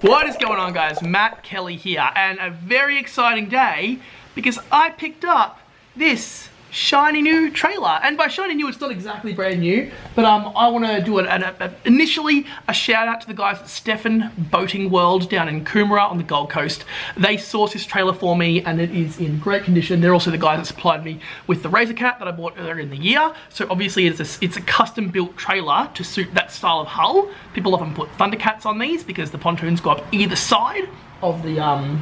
What is going on, guys? Matt Kelly here, and a very exciting day because I picked up this shiny new trailer. And by shiny new, it's not exactly brand new, but I want to do initially a shout out to the guys at Stefan's Boating World down in Coomera on the Gold Coast. They sourced this trailer for me and it is in great condition. They're also the guys that supplied me with the Razor Cat that I bought earlier in the year. So obviously it's a custom built trailer to suit that style of hull. People often put Thundercats on these because the pontoons go up either side of the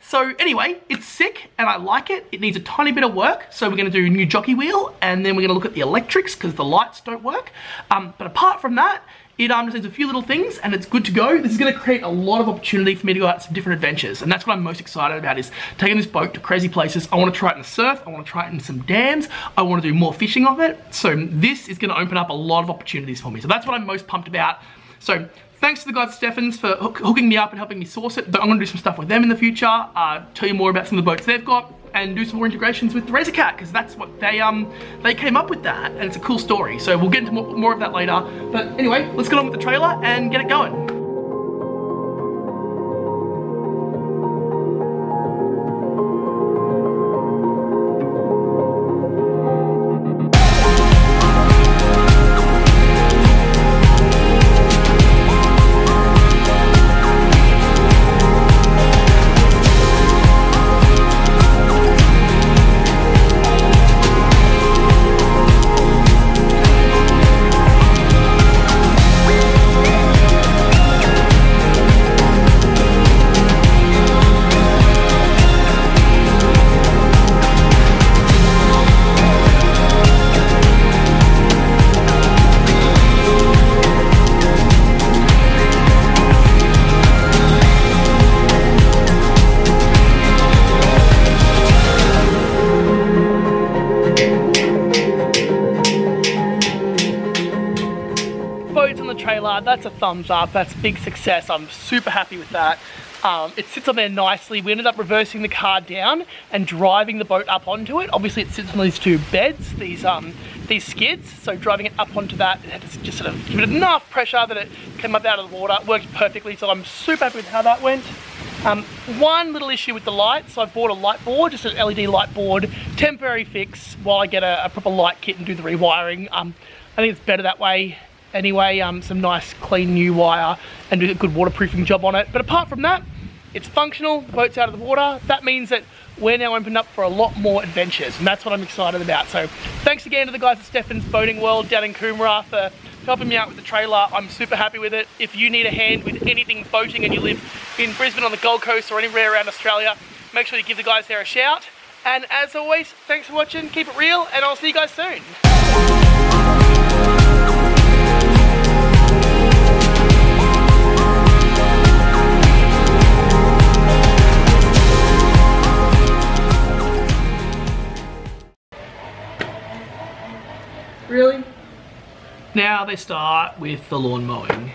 So anyway, it's sick and I like it. It needs a tiny bit of work. So we're going to do a new jockey wheel and then we're going to look at the electrics because the lights don't work. But apart from that, it just needs a few little things and it's good to go. This is going to create a lot of opportunity for me to go out to some different adventures. And that's what I'm most excited about, is taking this boat to crazy places. I want to try it in the surf. I want to try it in some dams. I want to do more fishing of it. So this is going to open up a lot of opportunities for me. So that's what I'm most pumped about. So thanks to the guys at Stefan's for hooking me up and helping me source it. But I'm going to do some stuff with them in the future, tell you more about some of the boats they've got, and do some more integrations with the Razor Cat, because that's what they came up with that, and it's a cool story. So we'll get into more of that later. But anyway, let's get on with the trailer and get it going. Trailer, that's a thumbs up. That's a big success. I'm super happy with that. It sits on there nicely. We ended up reversing the car down and driving the boat up onto it. Obviously it sits on these two beds, these skids, so driving it up onto that, it had to just sort of give it enough pressure that it came up out of the water. It worked perfectly, so I'm super happy with how that went. One little issue with the lights, I bought a light board, just an LED light board, temporary fix while I get a proper light kit and do the rewiring. I think it's better that way. Anyway, some nice clean new wire and do a good waterproofing job on it. But apart from that, it's functional, the boat's out of the water. That means that we're now opened up for a lot more adventures, and that's what I'm excited about. So thanks again to the guys at Stefan's Boating World down in Coomera for helping me out with the trailer. I'm super happy with it. If you need a hand with anything boating and you live in Brisbane on the Gold Coast or anywhere around Australia, make sure you give the guys there a shout. And as always, thanks for watching, keep it real, and I'll see you guys soon. Really? Now they start with the lawn mowing.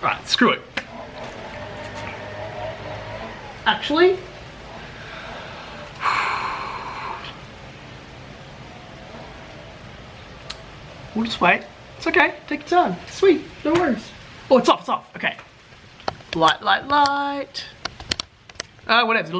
Right, screw it. Actually? We'll just wait. It's okay, take your time. Sweet, no worries. Oh, it's off, okay. Light, light, light. Whatever, it'll do.